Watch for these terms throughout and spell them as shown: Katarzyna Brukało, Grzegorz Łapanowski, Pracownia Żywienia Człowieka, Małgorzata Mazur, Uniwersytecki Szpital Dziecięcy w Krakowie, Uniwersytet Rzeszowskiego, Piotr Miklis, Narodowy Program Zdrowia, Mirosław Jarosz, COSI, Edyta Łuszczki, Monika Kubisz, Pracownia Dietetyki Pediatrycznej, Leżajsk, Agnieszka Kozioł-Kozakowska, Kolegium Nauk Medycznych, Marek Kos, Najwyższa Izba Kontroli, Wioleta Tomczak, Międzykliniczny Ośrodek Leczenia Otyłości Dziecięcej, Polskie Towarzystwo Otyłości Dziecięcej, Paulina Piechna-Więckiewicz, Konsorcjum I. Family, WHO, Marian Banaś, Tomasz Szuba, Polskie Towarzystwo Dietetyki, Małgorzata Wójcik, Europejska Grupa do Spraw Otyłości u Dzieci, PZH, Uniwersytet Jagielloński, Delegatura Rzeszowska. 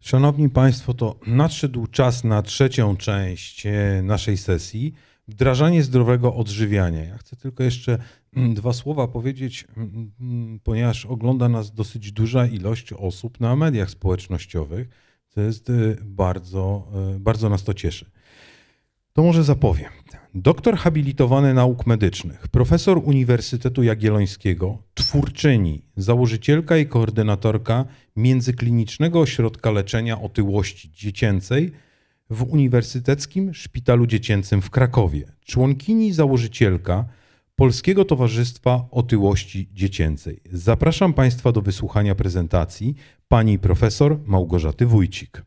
Szanowni Państwo, to nadszedł czas na trzecią część naszej sesji. Wdrażanie zdrowego odżywiania. Ja chcę tylko jeszcze dwa słowa powiedzieć, ponieważ ogląda nas dosyć duża ilość osób na mediach społecznościowych, co jest bardzo nas to cieszy. To może zapowiem. Doktor habilitowany nauk medycznych, profesor Uniwersytetu Jagiellońskiego, twórczyni, założycielka i koordynatorka Międzyklinicznego Ośrodka Leczenia Otyłości Dziecięcej w Uniwersyteckim Szpitalu Dziecięcym w Krakowie, członkini i założycielka Polskiego Towarzystwa Otyłości Dziecięcej. Zapraszam Państwa do wysłuchania prezentacji pani profesor Małgorzaty Wójcik.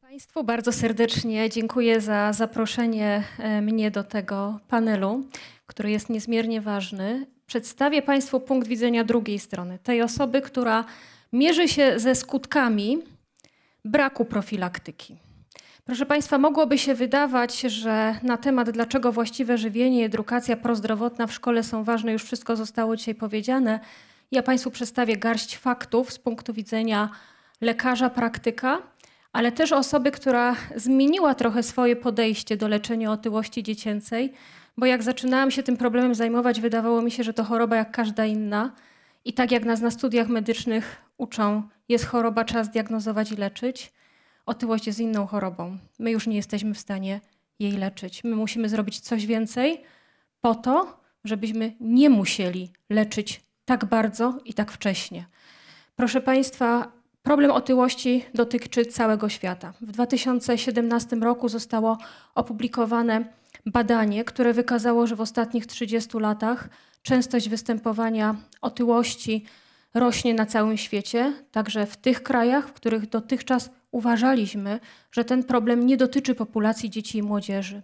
Państwu bardzo serdecznie dziękuję za zaproszenie mnie do tego panelu, który jest niezmiernie ważny. Przedstawię Państwu punkt widzenia drugiej strony, tej osoby, która mierzy się ze skutkami braku profilaktyki. Proszę Państwa, mogłoby się wydawać, że na temat dlaczego właściwe żywienie i edukacja prozdrowotna w szkole są ważne, już wszystko zostało dzisiaj powiedziane. Ja Państwu przedstawię garść faktów z punktu widzenia lekarza, praktyka, ale też osoby, która zmieniła trochę swoje podejście do leczenia otyłości dziecięcej, bo jak zaczynałam się tym problemem zajmować, wydawało mi się, że to choroba jak każda inna i tak jak nas na studiach medycznych uczą, jest choroba, trzeba zdiagnozować i leczyć. Otyłość jest inną chorobą. My już nie jesteśmy w stanie jej leczyć. My musimy zrobić coś więcej po to, żebyśmy nie musieli leczyć tak bardzo i tak wcześnie. Proszę Państwa, problem otyłości dotyczy całego świata. W 2017 roku zostało opublikowane badanie, które wykazało, że w ostatnich 30 latach częstość występowania otyłości rośnie na całym świecie, także w tych krajach, w których dotychczas uważaliśmy, że ten problem nie dotyczy populacji dzieci i młodzieży.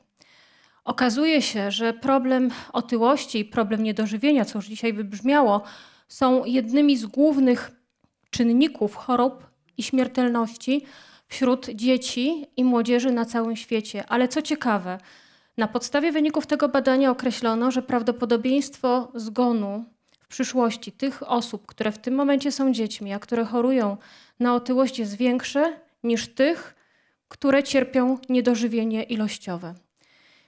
Okazuje się, że problem otyłości i problem niedożywienia, co już dzisiaj wybrzmiało, są jednymi z głównych czynników chorób i śmiertelności wśród dzieci i młodzieży na całym świecie. Ale co ciekawe, na podstawie wyników tego badania określono, że prawdopodobieństwo zgonu w przyszłości tych osób, które w tym momencie są dziećmi, a które chorują na otyłość, jest większe niż tych, które cierpią niedożywienie ilościowe.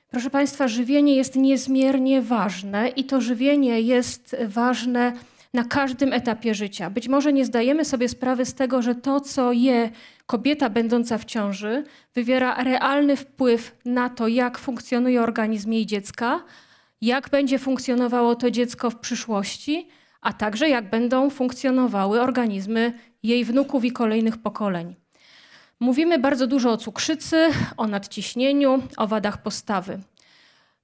Proszę Państwa, żywienie jest niezmiernie ważne i to żywienie jest ważne na każdym etapie życia. Być może nie zdajemy sobie sprawy z tego, że to, co je kobieta będąca w ciąży, wywiera realny wpływ na to, jak funkcjonuje organizm jej dziecka, jak będzie funkcjonowało to dziecko w przyszłości, a także jak będą funkcjonowały organizmy jej wnuków i kolejnych pokoleń. Mówimy bardzo dużo o cukrzycy, o nadciśnieniu, o wadach postawy.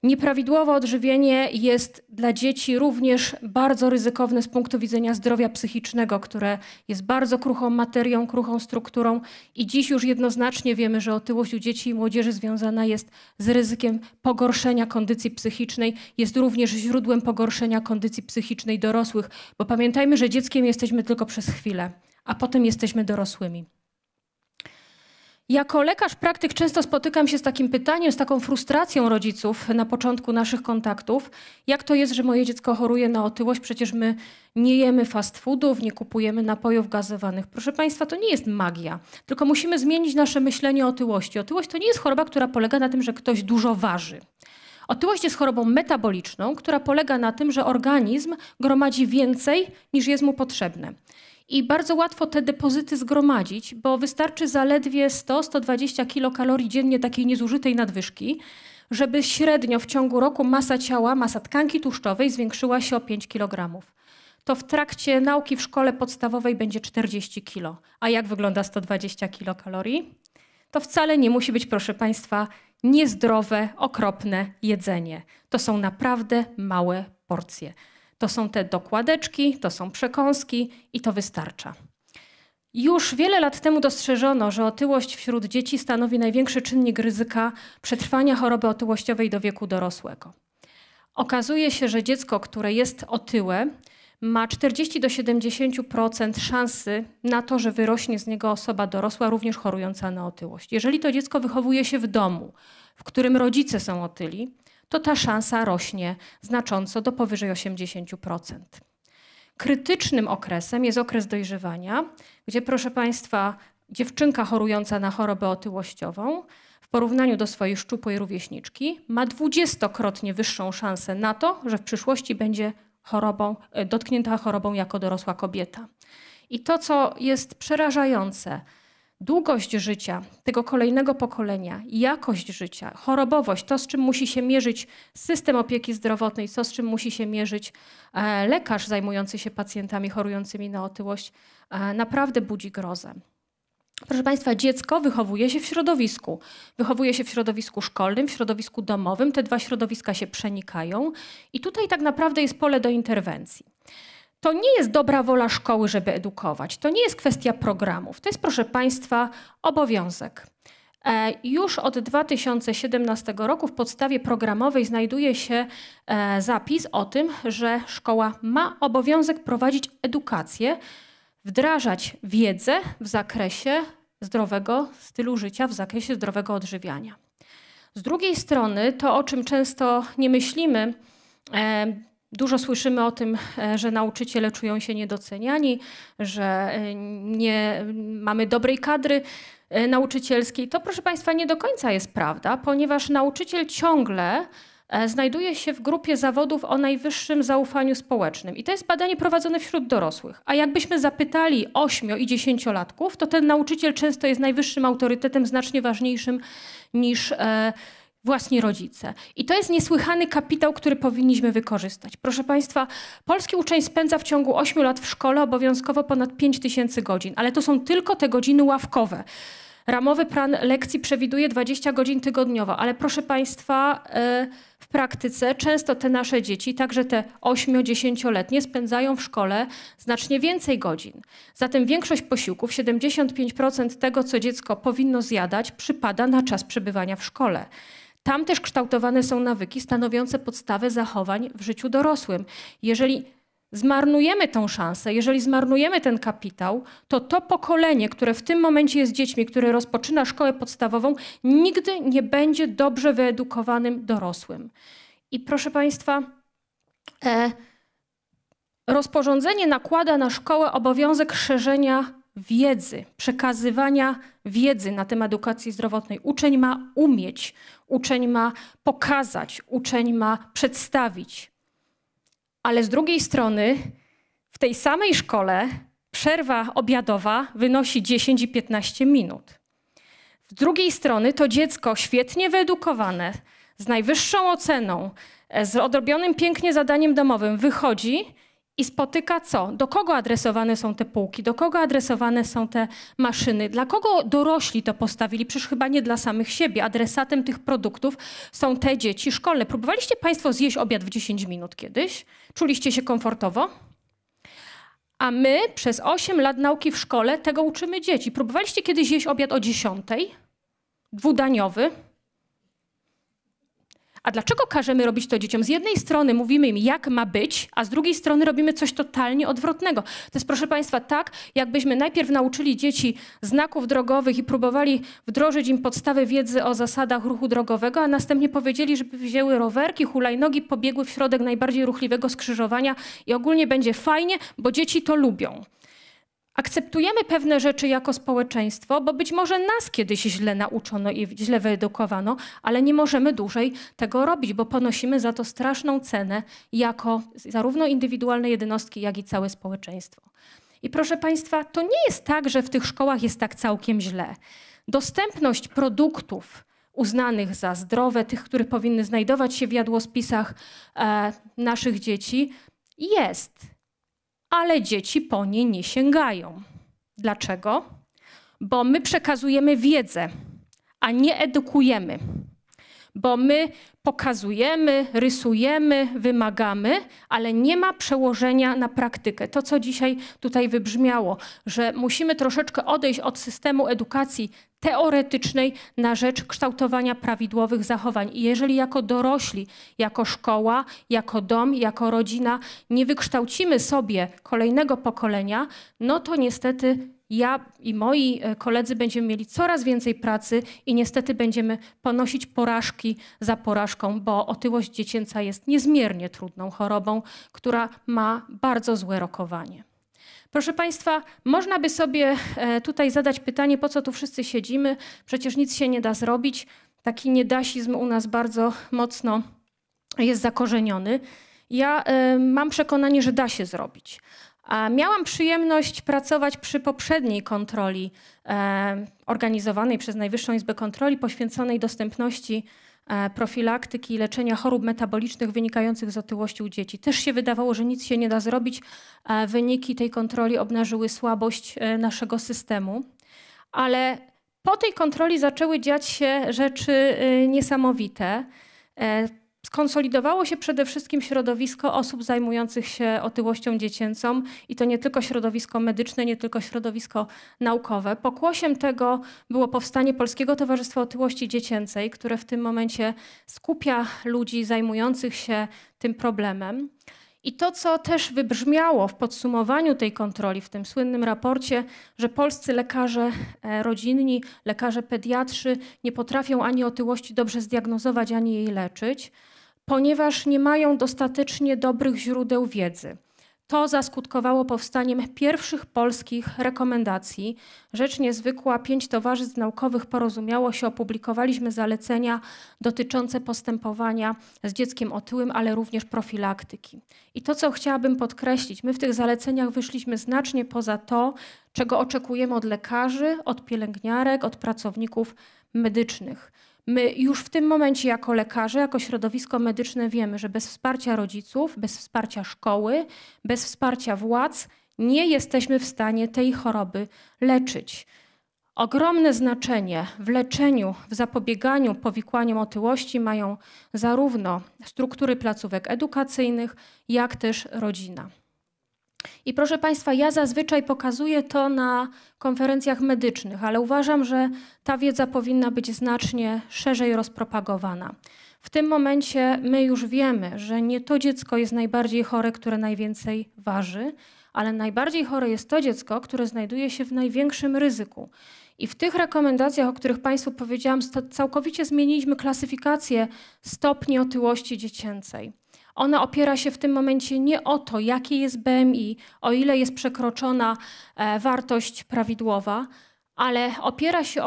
Nieprawidłowe odżywienie jest dla dzieci również bardzo ryzykowne z punktu widzenia zdrowia psychicznego, które jest bardzo kruchą materią, kruchą strukturą i dziś już jednoznacznie wiemy, że otyłość u dzieci i młodzieży związana jest z ryzykiem pogorszenia kondycji psychicznej, jest również źródłem pogorszenia kondycji psychicznej dorosłych, bo pamiętajmy, że dzieckiem jesteśmy tylko przez chwilę, a potem jesteśmy dorosłymi. Jako lekarz praktyk często spotykam się z takim pytaniem, z taką frustracją rodziców na początku naszych kontaktów. Jak to jest, że moje dziecko choruje na otyłość? Przecież my nie jemy fast foodów, nie kupujemy napojów gazowanych. Proszę Państwa, to nie jest magia, tylko musimy zmienić nasze myślenie o otyłości. Otyłość to nie jest choroba, która polega na tym, że ktoś dużo waży. Otyłość jest chorobą metaboliczną, która polega na tym, że organizm gromadzi więcej niż jest mu potrzebne. I bardzo łatwo te depozyty zgromadzić, bo wystarczy zaledwie 100-120 kilokalorii dziennie takiej niezużytej nadwyżki, żeby średnio w ciągu roku masa ciała, masa tkanki tłuszczowej zwiększyła się o 5 kg. To w trakcie nauki w szkole podstawowej będzie 40 kg. A jak wygląda 120 kilokalorii? To wcale nie musi być, proszę Państwa, niezdrowe, okropne jedzenie. To są naprawdę małe porcje. To są te dokładeczki, to są przekąski i to wystarcza. Już wiele lat temu dostrzeżono, że otyłość wśród dzieci stanowi największy czynnik ryzyka przetrwania choroby otyłościowej do wieku dorosłego. Okazuje się, że dziecko, które jest otyłe, ma 40-70% szansy na to, że wyrośnie z niego osoba dorosła, również chorująca na otyłość. Jeżeli to dziecko wychowuje się w domu, w którym rodzice są otyli, to ta szansa rośnie znacząco do powyżej 80%. Krytycznym okresem jest okres dojrzewania, gdzie, proszę Państwa, dziewczynka chorująca na chorobę otyłościową w porównaniu do swojej szczupłej rówieśniczki ma 20-krotnie wyższą szansę na to, że w przyszłości będzie dotknięta chorobą jako dorosła kobieta. I to, co jest przerażające, długość życia tego kolejnego pokolenia, jakość życia, chorobowość, to z czym musi się mierzyć system opieki zdrowotnej, to z czym musi się mierzyć lekarz zajmujący się pacjentami chorującymi na otyłość, naprawdę budzi grozę. Proszę Państwa, dziecko wychowuje się w środowisku. Wychowuje się w środowisku szkolnym, w środowisku domowym. Te dwa środowiska się przenikają i tutaj tak naprawdę jest pole do interwencji. To nie jest dobra wola szkoły, żeby edukować. To nie jest kwestia programów. To jest, proszę Państwa, obowiązek. Już od 2017 roku w podstawie programowej znajduje się zapis o tym, że szkoła ma obowiązek prowadzić edukację, wdrażać wiedzę w zakresie zdrowego stylu życia, w zakresie zdrowego odżywiania. Z drugiej strony to, o czym często nie myślimy, dużo słyszymy o tym, że nauczyciele czują się niedoceniani, że nie mamy dobrej kadry nauczycielskiej. To, proszę Państwa, nie do końca jest prawda, ponieważ nauczyciel ciągle znajduje się w grupie zawodów o najwyższym zaufaniu społecznym. I to jest badanie prowadzone wśród dorosłych. A jakbyśmy zapytali 8- i 10-latków, to ten nauczyciel często jest najwyższym autorytetem, znacznie ważniejszym niż własni rodzice. I to jest niesłychany kapitał, który powinniśmy wykorzystać. Proszę Państwa, polski uczeń spędza w ciągu 8 lat w szkole obowiązkowo ponad 5000 godzin, ale to są tylko te godziny ławkowe. Ramowy plan lekcji przewiduje 20 godzin tygodniowo, ale proszę Państwa, w praktyce często te nasze dzieci, także te 8-10-letnie, spędzają w szkole znacznie więcej godzin. Zatem większość posiłków, 75% tego, co dziecko powinno zjadać, przypada na czas przebywania w szkole. Tam też kształtowane są nawyki stanowiące podstawę zachowań w życiu dorosłym. Jeżeli zmarnujemy tę szansę, jeżeli zmarnujemy ten kapitał, to to pokolenie, które w tym momencie jest dziećmi, które rozpoczyna szkołę podstawową, nigdy nie będzie dobrze wyedukowanym dorosłym. I proszę Państwa, rozporządzenie nakłada na szkołę obowiązek szerzenia wiedzy, przekazywania wiedzy na temat edukacji zdrowotnej. Uczeń ma umieć, uczeń ma pokazać, uczeń ma przedstawić. Ale z drugiej strony w tej samej szkole przerwa obiadowa wynosi 10 i 15 minut. Z drugiej strony to dziecko świetnie wyedukowane, z najwyższą oceną, z odrobionym pięknie zadaniem domowym wychodzi i spotyka co? Do kogo adresowane są te półki? Do kogo adresowane są te maszyny? Dla kogo dorośli to postawili? Przecież chyba nie dla samych siebie. Adresatem tych produktów są te dzieci szkolne. Próbowaliście Państwo zjeść obiad w 10 minut kiedyś? Czuliście się komfortowo? A my przez 8 lat nauki w szkole tego uczymy dzieci. Próbowaliście kiedyś zjeść obiad o 10:00? Dwudaniowy? A dlaczego każemy robić to dzieciom? Z jednej strony mówimy im, jak ma być, a z drugiej strony robimy coś totalnie odwrotnego. To jest, proszę Państwa, tak, jakbyśmy najpierw nauczyli dzieci znaków drogowych i próbowali wdrożyć im podstawy wiedzy o zasadach ruchu drogowego, a następnie powiedzieli, żeby wzięły rowerki, hulajnogi, pobiegły w środek najbardziej ruchliwego skrzyżowania i ogólnie będzie fajnie, bo dzieci to lubią. Akceptujemy pewne rzeczy jako społeczeństwo, bo być może nas kiedyś źle nauczono i źle wyedukowano, ale nie możemy dłużej tego robić, bo ponosimy za to straszną cenę jako zarówno indywidualne jednostki, jak i całe społeczeństwo. I proszę Państwa, to nie jest tak, że w tych szkołach jest tak całkiem źle. Dostępność produktów uznanych za zdrowe, tych, które powinny znajdować się w jadłospisach naszych dzieci, jest. Ale dzieci po nie nie sięgają. Dlaczego? Bo my przekazujemy wiedzę, a nie edukujemy. Bo my pokazujemy, rysujemy, wymagamy, ale nie ma przełożenia na praktykę. To, co dzisiaj tutaj wybrzmiało, że musimy troszeczkę odejść od systemu edukacji teoretycznej na rzecz kształtowania prawidłowych zachowań. I jeżeli jako dorośli, jako szkoła, jako dom, jako rodzina nie wykształcimy sobie kolejnego pokolenia, no to niestety ja i moi koledzy będziemy mieli coraz więcej pracy i niestety będziemy ponosić porażki za porażką, bo otyłość dziecięca jest niezmiernie trudną chorobą, która ma bardzo złe rokowanie. Proszę Państwa, można by sobie tutaj zadać pytanie, po co tu wszyscy siedzimy, przecież nic się nie da zrobić. Taki niedasizm u nas bardzo mocno jest zakorzeniony. Ja mam przekonanie, że da się zrobić. A miałam przyjemność pracować przy poprzedniej kontroli organizowanej przez Najwyższą Izbę Kontroli poświęconej dostępności profilaktyki i leczenia chorób metabolicznych wynikających z otyłości u dzieci. Też się wydawało, że nic się nie da zrobić. Wyniki tej kontroli obnażyły słabość naszego systemu. Ale po tej kontroli zaczęły dziać się rzeczy niesamowite. Skonsolidowało się przede wszystkim środowisko osób zajmujących się otyłością dziecięcą i to nie tylko środowisko medyczne, nie tylko środowisko naukowe. Pokłosiem tego było powstanie Polskiego Towarzystwa Otyłości Dziecięcej, które w tym momencie skupia ludzi zajmujących się tym problemem. I to, co też wybrzmiało w podsumowaniu tej kontroli, w tym słynnym raporcie, że polscy lekarze rodzinni, lekarze pediatrzy nie potrafią ani otyłości dobrze zdiagnozować, ani jej leczyć, ponieważ nie mają dostatecznie dobrych źródeł wiedzy. To zaskutkowało powstaniem pierwszych polskich rekomendacji. Rzecz niezwykła, 5 towarzystw naukowych porozumiało się, opublikowaliśmy zalecenia dotyczące postępowania z dzieckiem otyłym, ale również profilaktyki. I to, co chciałabym podkreślić, my w tych zaleceniach wyszliśmy znacznie poza to, czego oczekujemy od lekarzy, od pielęgniarek, od pracowników medycznych. My już w tym momencie jako lekarze, jako środowisko medyczne wiemy, że bez wsparcia rodziców, bez wsparcia szkoły, bez wsparcia władz nie jesteśmy w stanie tej choroby leczyć. Ogromne znaczenie w leczeniu, w zapobieganiu powikłaniom otyłości mają zarówno struktury placówek edukacyjnych, jak też rodzina. I proszę Państwa, ja zazwyczaj pokazuję to na konferencjach medycznych, ale uważam, że ta wiedza powinna być znacznie szerzej rozpropagowana. W tym momencie my już wiemy, że nie to dziecko jest najbardziej chore, które najwięcej waży, ale najbardziej chore jest to dziecko, które znajduje się w największym ryzyku. I w tych rekomendacjach, o których Państwu powiedziałam, całkowicie zmieniliśmy klasyfikację stopni otyłości dziecięcej. Ona opiera się w tym momencie nie o to, jakie jest BMI, o ile jest przekroczona wartość prawidłowa, ale opiera się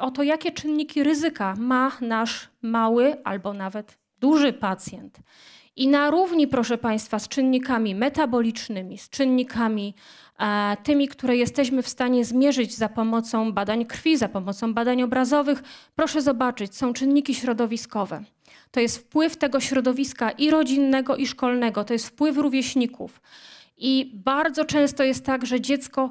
o to, jakie czynniki ryzyka ma nasz mały albo nawet duży pacjent. I na równi, proszę Państwa, z czynnikami metabolicznymi, z czynnikami tymi, które jesteśmy w stanie zmierzyć za pomocą badań krwi, za pomocą badań obrazowych, proszę zobaczyć, są czynniki środowiskowe. To jest wpływ tego środowiska i rodzinnego, i szkolnego. To jest wpływ rówieśników. I bardzo często jest tak, że dziecko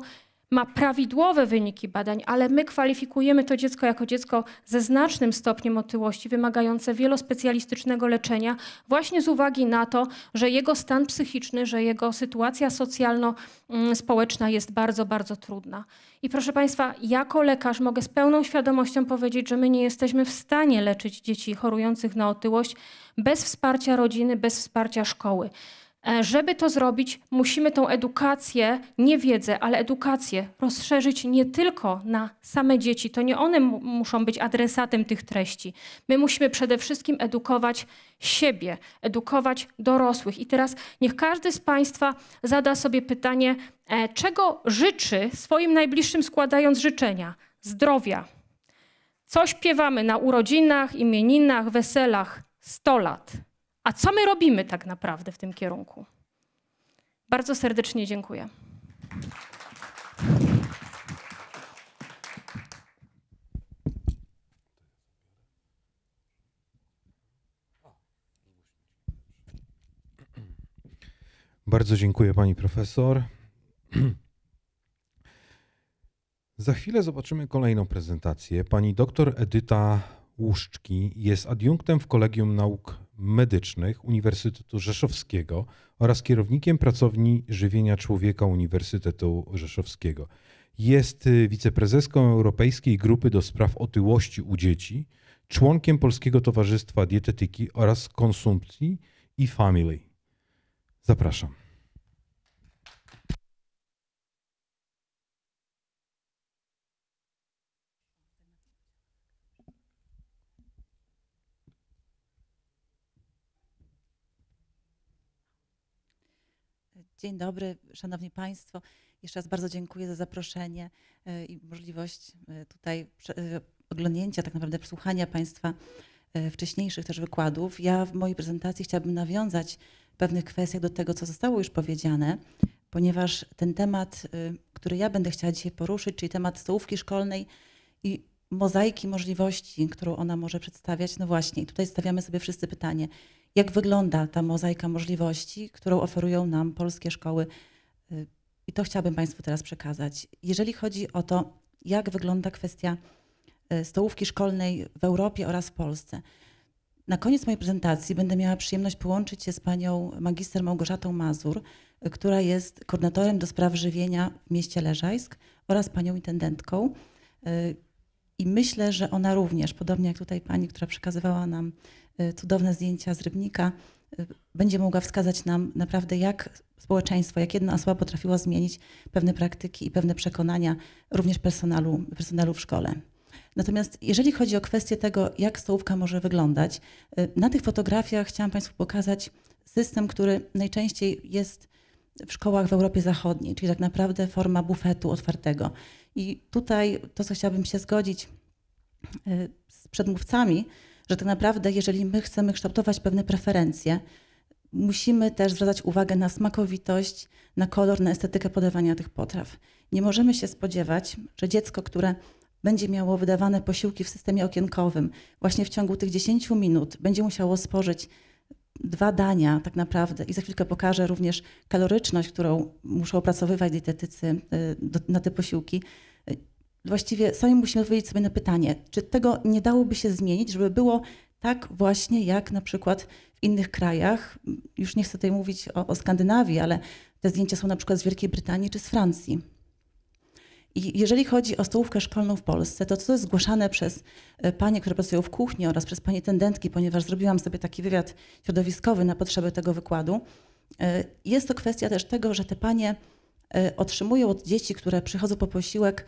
ma prawidłowe wyniki badań, ale my kwalifikujemy to dziecko jako dziecko ze znacznym stopniem otyłości, wymagające wielospecjalistycznego leczenia, właśnie z uwagi na to, że jego stan psychiczny, że jego sytuacja socjalno-społeczna jest bardzo, bardzo trudna. I proszę Państwa, jako lekarz mogę z pełną świadomością powiedzieć, że my nie jesteśmy w stanie leczyć dzieci chorujących na otyłość bez wsparcia rodziny, bez wsparcia szkoły. Żeby to zrobić, musimy tą edukację, nie wiedzę, ale edukację rozszerzyć nie tylko na same dzieci. To nie one muszą być adresatem tych treści. My musimy przede wszystkim edukować siebie, edukować dorosłych. I teraz niech każdy z Państwa zada sobie pytanie, czego życzy swoim najbliższym, składając życzenia? Zdrowia. Co śpiewamy na urodzinach, imieninach, weselach? 100 lat. A co my robimy tak naprawdę w tym kierunku? Bardzo serdecznie dziękuję. Bardzo dziękuję pani profesor. Za chwilę zobaczymy kolejną prezentację. Pani doktor Edyta Łuszczki jest adiunktem w Kolegium Nauk Medycznych Uniwersytetu Rzeszowskiego oraz kierownikiem Pracowni Żywienia Człowieka Uniwersytetu Rzeszowskiego. Jest wiceprezeską Europejskiej Grupy do Spraw Otyłości u Dzieci, członkiem Polskiego Towarzystwa Dietetyki oraz Konsorcjum I. Family. Zapraszam. Dzień dobry, Szanowni Państwo. Jeszcze raz bardzo dziękuję za zaproszenie i możliwość tutaj oglądnięcia, tak naprawdę przesłuchania Państwa wcześniejszych też wykładów. Ja w mojej prezentacji chciałabym nawiązać w pewnych kwestiach do tego, co zostało już powiedziane, ponieważ ten temat, który ja będę chciała dzisiaj poruszyć, czyli temat stołówki szkolnej i mozaiki możliwości, którą ona może przedstawiać, no właśnie, i tutaj stawiamy sobie wszyscy pytanie, jak wygląda ta mozaika możliwości, którą oferują nam polskie szkoły, i to chciałabym Państwu teraz przekazać. Jeżeli chodzi o to, jak wygląda kwestia stołówki szkolnej w Europie oraz w Polsce. Na koniec mojej prezentacji będę miała przyjemność połączyć się z panią magister Małgorzatą Mazur, która jest koordynatorem do spraw żywienia w mieście Leżajsk, oraz panią intendentką. I myślę, że ona również, podobnie jak tutaj pani, która przekazywała nam cudowne zdjęcia z Rybnika, będzie mogła wskazać nam naprawdę, jak społeczeństwo, jak jedna osoba potrafiła zmienić pewne praktyki i pewne przekonania również personelu w szkole. Natomiast jeżeli chodzi o kwestię tego, jak stołówka może wyglądać, na tych fotografiach chciałam Państwu pokazać system, który najczęściej jest w szkołach w Europie Zachodniej, czyli tak naprawdę forma bufetu otwartego. I tutaj to, co chciałabym się zgodzić z przedmówcami, że tak naprawdę, jeżeli my chcemy kształtować pewne preferencje, musimy też zwracać uwagę na smakowitość, na kolor, na estetykę podawania tych potraw. Nie możemy się spodziewać, że dziecko, które będzie miało wydawane posiłki w systemie okienkowym, właśnie w ciągu tych 10 minut będzie musiało spożyć 2 dania tak naprawdę, i za chwilkę pokażę również kaloryczność, którą muszą opracowywać dietetycy na te posiłki. Właściwie sami musimy odpowiedzieć sobie na pytanie, czy tego nie dałoby się zmienić, żeby było tak właśnie jak na przykład w innych krajach. Już nie chcę tutaj mówić o Skandynawii, ale te zdjęcia są na przykład z Wielkiej Brytanii czy z Francji. I jeżeli chodzi o stołówkę szkolną w Polsce, to co jest zgłaszane przez panie, które pracują w kuchni, oraz przez panie tendentki, ponieważ zrobiłam sobie taki wywiad środowiskowy na potrzeby tego wykładu, jest to kwestia też tego, że te panie otrzymują od dzieci, które przychodzą po posiłek,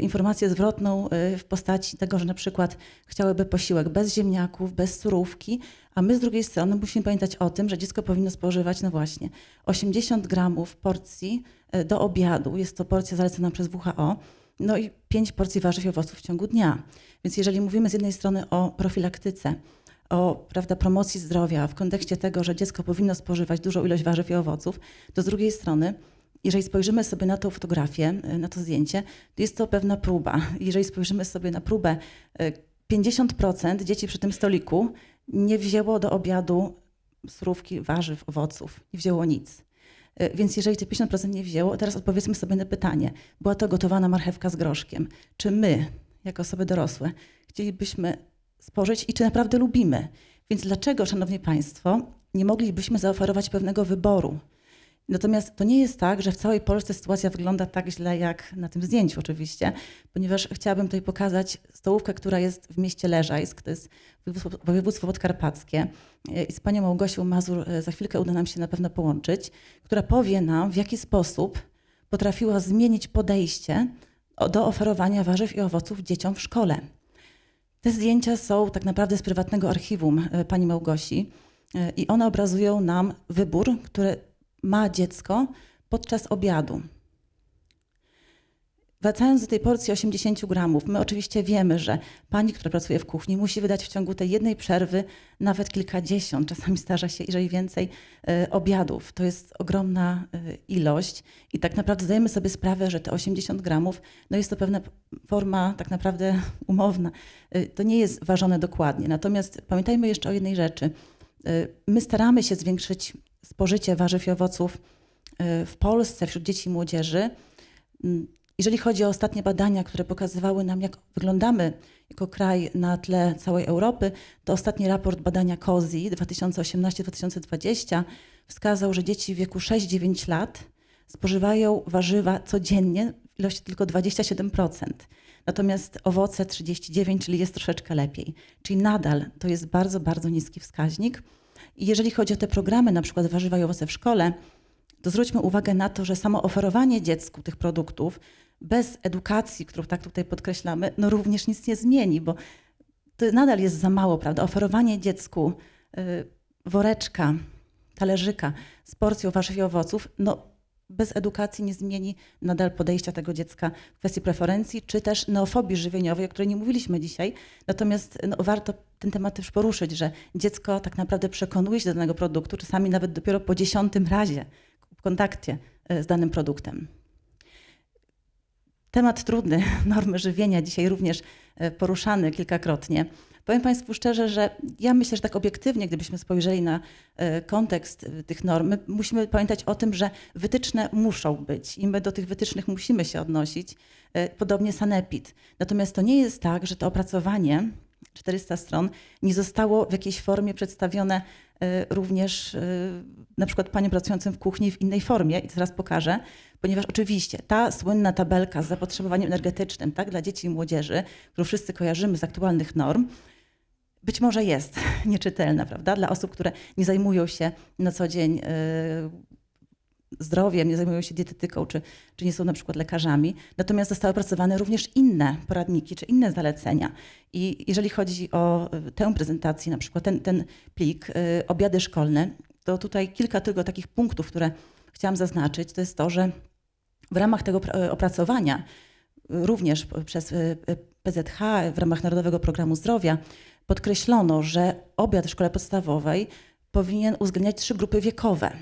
informację zwrotną w postaci tego, że na przykład chciałyby posiłek bez ziemniaków, bez surówki, a my z drugiej strony musimy pamiętać o tym, że dziecko powinno spożywać, no właśnie, 80 gramów porcji do obiadu, jest to porcja zalecana przez WHO, no i 5 porcji warzyw i owoców w ciągu dnia. Więc jeżeli mówimy z jednej strony o profilaktyce, o, prawda, promocji zdrowia w kontekście tego, że dziecko powinno spożywać dużą ilość warzyw i owoców, to z drugiej strony, jeżeli spojrzymy sobie na tą fotografię, na to zdjęcie, to jest to pewna próba. Jeżeli spojrzymy sobie na próbę, 50% dzieci przy tym stoliku nie wzięło do obiadu surówki, warzyw, owoców, nie wzięło nic. Więc jeżeli te 50% nie wzięło, teraz odpowiedzmy sobie na pytanie, była to gotowana marchewka z groszkiem. Czy my, jako osoby dorosłe, chcielibyśmy spożyć i czy naprawdę lubimy? Więc dlaczego, Szanowni Państwo, nie moglibyśmy zaoferować pewnego wyboru? Natomiast to nie jest tak, że w całej Polsce sytuacja wygląda tak źle jak na tym zdjęciu oczywiście, ponieważ chciałabym tutaj pokazać stołówkę, która jest w mieście Leżajsk, to jest województwo podkarpackie, i z panią Małgosią Mazur za chwilkę uda nam się na pewno połączyć, która powie nam, w jaki sposób potrafiła zmienić podejście do oferowania warzyw i owoców dzieciom w szkole. Te zdjęcia są tak naprawdę z prywatnego archiwum pani Małgosi i one obrazują nam wybór, który ma dziecko podczas obiadu. Wracając do tej porcji 80 gramów, my oczywiście wiemy, że pani, która pracuje w kuchni, musi wydać w ciągu tej jednej przerwy nawet kilkadziesiąt, czasami zdarza się, jeżeli więcej, obiadów. To jest ogromna ilość i tak naprawdę zdajemy sobie sprawę, że te 80 gramów, no jest to pewna forma tak naprawdę umowna. To nie jest ważone dokładnie. Natomiast pamiętajmy jeszcze o jednej rzeczy. My staramy się zwiększyć spożycie warzyw i owoców w Polsce wśród dzieci i młodzieży. Jeżeli chodzi o ostatnie badania, które pokazywały nam, jak wyglądamy jako kraj na tle całej Europy, to ostatni raport badania COSI 2018-2020 wskazał, że dzieci w wieku 6-9 lat spożywają warzywa codziennie w ilości tylko 27%. Natomiast owoce 39%, czyli jest troszeczkę lepiej. Czyli nadal to jest bardzo, bardzo niski wskaźnik. I jeżeli chodzi o te programy, na przykład warzywa i owoce w szkole, to zwróćmy uwagę na to, że samo oferowanie dziecku tych produktów bez edukacji, którą tak tutaj podkreślamy, no również nic nie zmieni, bo to nadal jest za mało, prawda? Oferowanie dziecku woreczka, talerzyka z porcją warzyw i owoców, no bez edukacji nie zmieni nadal podejścia tego dziecka w kwestii preferencji, czy też neofobii żywieniowej, o której nie mówiliśmy dzisiaj. Natomiast no, warto ten temat już poruszyć, że dziecko tak naprawdę przekonuje się do danego produktu, czasami nawet dopiero po 10. razie w kontakcie z danym produktem. Temat trudny, normy żywienia, dzisiaj również poruszany kilkakrotnie. Powiem Państwu szczerze, że ja myślę, że tak obiektywnie, gdybyśmy spojrzeli na kontekst tych norm, musimy pamiętać o tym, że wytyczne muszą być i my do tych wytycznych musimy się odnosić, podobnie sanepid. Natomiast to nie jest tak, że to opracowanie 400 stron nie zostało w jakiejś formie przedstawione również na przykład paniom pracującym w kuchni w innej formie i teraz pokażę, ponieważ oczywiście ta słynna tabelka z zapotrzebowaniem energetycznym, tak, dla dzieci i młodzieży, którą wszyscy kojarzymy z aktualnych norm, być może jest nieczytelna, prawda? Dla osób, które nie zajmują się na co dzień zdrowiem, nie zajmują się dietetyką, czy nie są na przykład lekarzami. Natomiast zostały opracowane również inne poradniki, czy inne zalecenia. I jeżeli chodzi o tę prezentację, na przykład ten plik, obiady szkolne, to tutaj kilka tylko takich punktów, które chciałam zaznaczyć, to jest to, że w ramach tego opracowania, również przez PZH, w ramach Narodowego Programu Zdrowia, podkreślono, że obiad w szkole podstawowej powinien uwzględniać 3 grupy wiekowe.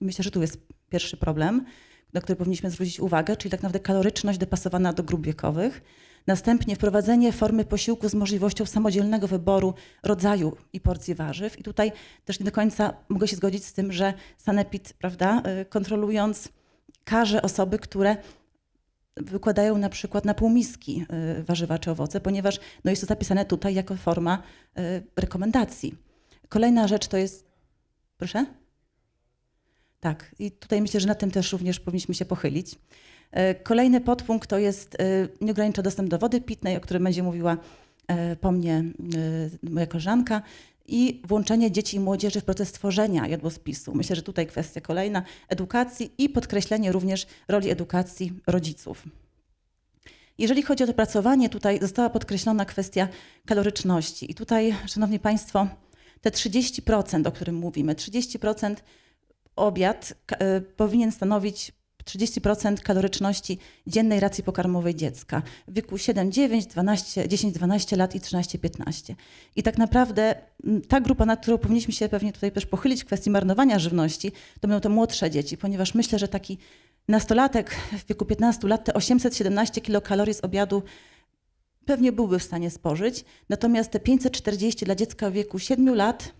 Myślę, że tu jest pierwszy problem, na który powinniśmy zwrócić uwagę, czyli tak naprawdę kaloryczność dopasowana do grup wiekowych. Następnie wprowadzenie formy posiłku z możliwością samodzielnego wyboru rodzaju i porcji warzyw. I tutaj też nie do końca mogę się zgodzić z tym, że sanepid, prawda, kontrolując, karze osoby, które wykładają na przykład na półmiski warzywa czy owoce, ponieważ no jest to zapisane tutaj jako forma rekomendacji. Kolejna rzecz to jest... Proszę? Tak, i tutaj myślę, że na tym też również powinniśmy się pochylić. Kolejny podpunkt to jest nieograniczony dostęp do wody pitnej, o którym będzie mówiła po mnie moja koleżanka, i włączenie dzieci i młodzieży w proces tworzenia jadłospisu. Myślę, że tutaj kwestia kolejna edukacji i podkreślenie również roli edukacji rodziców. Jeżeli chodzi o opracowanie, tutaj została podkreślona kwestia kaloryczności. I tutaj, Szanowni Państwo, te 30%, o którym mówimy, 30% obiad powinien stanowić 30% kaloryczności dziennej racji pokarmowej dziecka w wieku 7, 9, 12, 10, 12 lat i 13, 15. I tak naprawdę ta grupa, nad którą powinniśmy się pewnie tutaj też pochylić w kwestii marnowania żywności, to będą to młodsze dzieci, ponieważ myślę, że taki nastolatek w wieku 15 lat te 817 kilokalorii z obiadu pewnie byłby w stanie spożyć, natomiast te 540 dla dziecka w wieku 7 lat.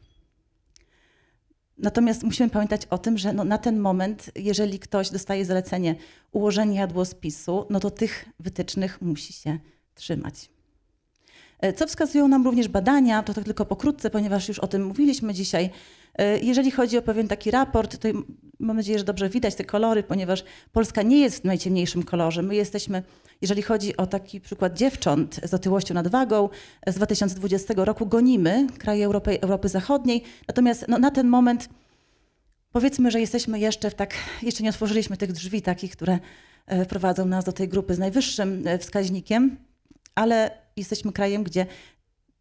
Natomiast musimy pamiętać o tym, że no na ten moment, jeżeli ktoś dostaje zalecenie ułożenia jadłospisu, no to tych wytycznych musi się trzymać. Co wskazują nam również badania, to tak tylko pokrótce, ponieważ już o tym mówiliśmy dzisiaj. Jeżeli chodzi o pewien taki raport, to mam nadzieję, że dobrze widać te kolory, ponieważ Polska nie jest w najciemniejszym kolorze. My jesteśmy, jeżeli chodzi o taki przykład dziewcząt z otyłością nadwagą, z 2020 roku gonimy kraje Europy Zachodniej. Natomiast no, na ten moment powiedzmy, że jesteśmy jeszcze jeszcze nie otworzyliśmy tych drzwi takich, które prowadzą nas do tej grupy z najwyższym wskaźnikiem, ale jesteśmy krajem, gdzie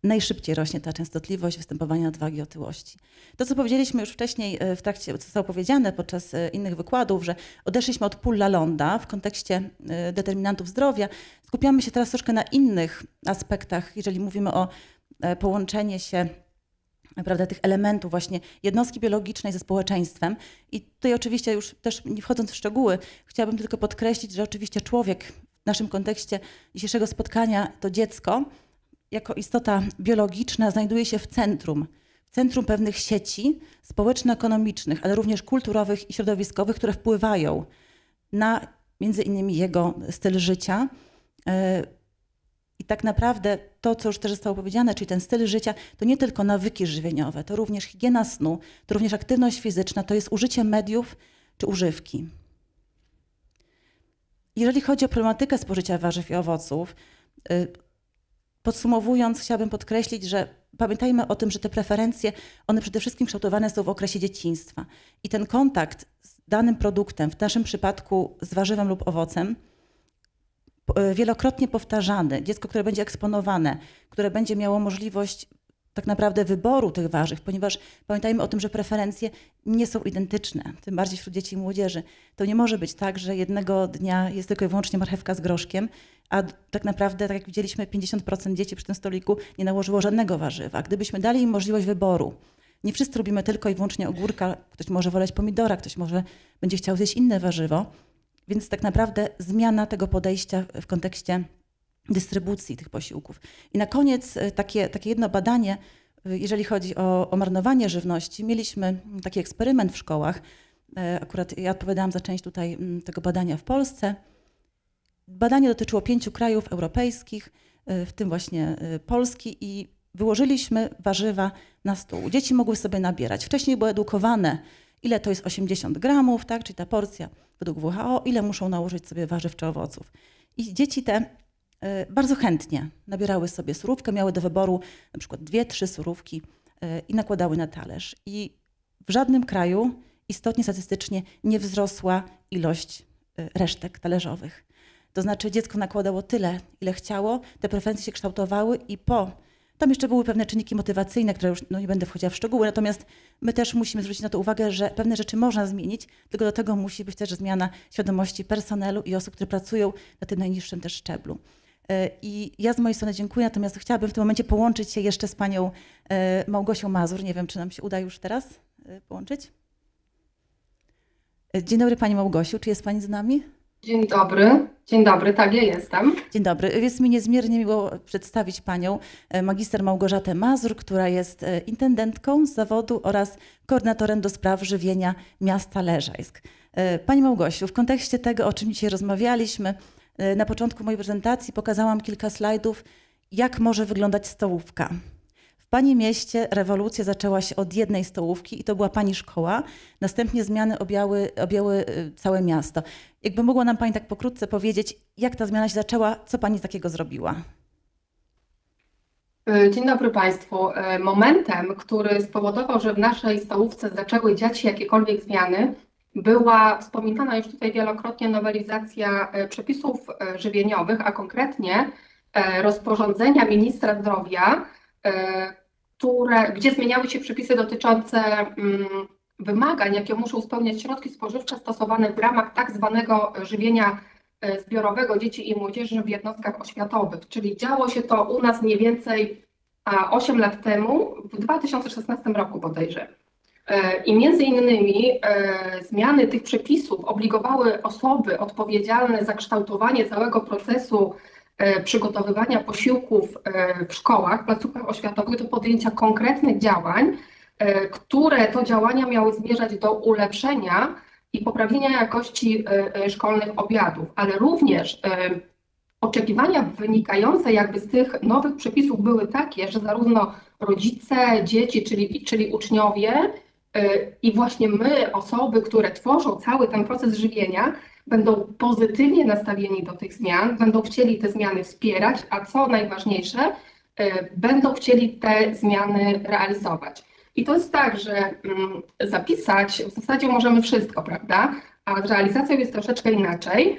najszybciej rośnie ta częstotliwość występowania nadwagi i otyłości. To, co powiedzieliśmy już wcześniej w trakcie, co zostało powiedziane podczas innych wykładów, że odeszliśmy od Pulla Londa w kontekście determinantów zdrowia. Skupiamy się teraz troszkę na innych aspektach, jeżeli mówimy o połączeniu się, prawda, tych elementów właśnie jednostki biologicznej ze społeczeństwem. I tutaj oczywiście już też nie wchodząc w szczegóły, chciałabym tylko podkreślić, że oczywiście człowiek w naszym kontekście dzisiejszego spotkania to dziecko, jako istota biologiczna znajduje się w centrum pewnych sieci społeczno-ekonomicznych, ale również kulturowych i środowiskowych, które wpływają na między innymi jego styl życia. I tak naprawdę to, co już też zostało powiedziane, czyli ten styl życia, to nie tylko nawyki żywieniowe, to również higiena snu, to również aktywność fizyczna, to jest użycie mediów czy używki. Jeżeli chodzi o problematykę spożycia warzyw i owoców, podsumowując, chciałabym podkreślić, że pamiętajmy o tym, że te preferencje, one przede wszystkim kształtowane są w okresie dzieciństwa. I ten kontakt z danym produktem, w naszym przypadku z warzywem lub owocem, wielokrotnie powtarzany, dziecko, które będzie eksponowane, które będzie miało możliwość tak naprawdę wyboru tych warzyw, ponieważ pamiętajmy o tym, że preferencje nie są identyczne, tym bardziej wśród dzieci i młodzieży. To nie może być tak, że jednego dnia jest tylko i wyłącznie marchewka z groszkiem, a tak naprawdę, tak jak widzieliśmy, 50% dzieci przy tym stoliku nie nałożyło żadnego warzywa. Gdybyśmy dali im możliwość wyboru, nie wszyscy lubimy tylko i wyłącznie ogórka, ktoś może wolać pomidora, ktoś może będzie chciał zjeść inne warzywo, więc tak naprawdę zmiana tego podejścia w kontekście dystrybucji tych posiłków. I na koniec takie jedno badanie, jeżeli chodzi o marnowanie żywności. Mieliśmy taki eksperyment w szkołach. Akurat ja odpowiadałam za część tutaj tego badania w Polsce. Badanie dotyczyło 5 krajów europejskich, w tym właśnie Polski, i wyłożyliśmy warzywa na stół. Dzieci mogły sobie nabierać. Wcześniej były edukowane, ile to jest 80 gramów, tak? Czyli ta porcja według WHO, ile muszą nałożyć sobie warzyw czy owoców. I dzieci te bardzo chętnie nabierały sobie surówkę, miały do wyboru na przykład 2-3 surówki i nakładały na talerz. I w żadnym kraju istotnie statystycznie nie wzrosła ilość resztek talerzowych. To znaczy dziecko nakładało tyle, ile chciało, te preferencje się kształtowały i tam jeszcze były pewne czynniki motywacyjne, które już nie będę wchodziła w szczegóły, natomiast my też musimy zwrócić na to uwagę, że pewne rzeczy można zmienić, tylko do tego musi być też zmiana świadomości personelu i osób, które pracują na tym najniższym też szczeblu. I ja z mojej strony dziękuję, natomiast chciałabym w tym momencie połączyć się jeszcze z panią Małgosią Mazur. Nie wiem, czy nam się uda już teraz połączyć. Dzień dobry pani Małgosiu, czy jest pani z nami? Dzień dobry, tak, ja jestem. Dzień dobry, jest mi niezmiernie miło przedstawić panią magister Małgorzatę Mazur, która jest intendentką z zawodu oraz koordynatorem do spraw żywienia miasta Leżajsk. Pani Małgosiu, w kontekście tego, o czym dzisiaj rozmawialiśmy, na początku mojej prezentacji pokazałam kilka slajdów, jak może wyglądać stołówka. W pani mieście rewolucja zaczęła się od jednej stołówki i to była pani szkoła. Następnie zmiany objęły całe miasto. Jakby mogła nam pani tak pokrótce powiedzieć, jak ta zmiana się zaczęła, co pani takiego zrobiła? Dzień dobry państwu. Momentem, który spowodował, że w naszej stołówce zaczęły dziać się jakiekolwiek zmiany, była wspominana już tutaj wielokrotnie nowelizacja przepisów żywieniowych, a konkretnie rozporządzenia ministra zdrowia, gdzie zmieniały się przepisy dotyczące wymagań, jakie muszą spełniać środki spożywcze stosowane w ramach tak zwanego żywienia zbiorowego dzieci i młodzieży w jednostkach oświatowych. Czyli działo się to u nas mniej więcej 8 lat temu, w 2016 roku bodajże. I między innymi zmiany tych przepisów obligowały osoby odpowiedzialne za kształtowanie całego procesu przygotowywania posiłków w szkołach, placówkach oświatowych do podjęcia konkretnych działań, które to działania miały zmierzać do ulepszenia i poprawienia jakości szkolnych obiadów, ale również oczekiwania wynikające jakby z tych nowych przepisów były takie, że zarówno rodzice, dzieci, czyli uczniowie, i właśnie my, osoby, które tworzą cały ten proces żywienia, będą pozytywnie nastawieni do tych zmian, będą chcieli te zmiany wspierać, a co najważniejsze, będą chcieli te zmiany realizować. I to jest tak, że zapisać w zasadzie możemy wszystko, prawda? A z realizacją jest troszeczkę inaczej.